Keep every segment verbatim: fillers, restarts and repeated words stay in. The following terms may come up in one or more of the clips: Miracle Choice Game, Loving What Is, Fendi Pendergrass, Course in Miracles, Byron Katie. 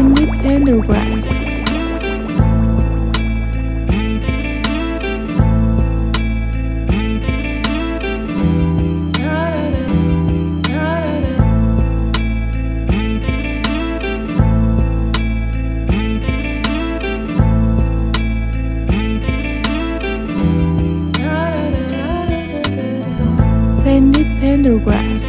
Fendi Pendergrass. Fendi Pendergrass. Fendi Pendergrass. Fendi Pendergrass.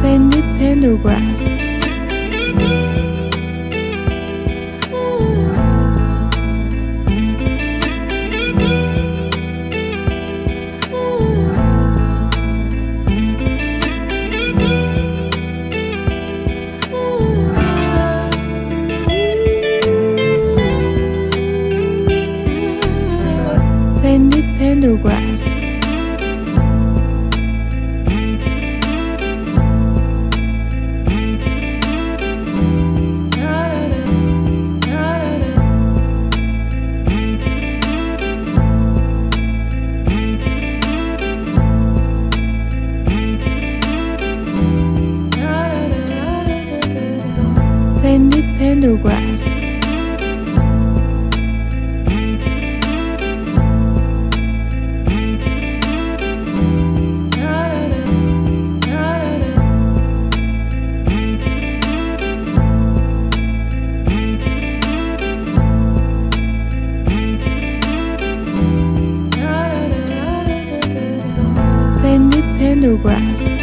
Fendi Pendergrass. Fendi Pendergrass.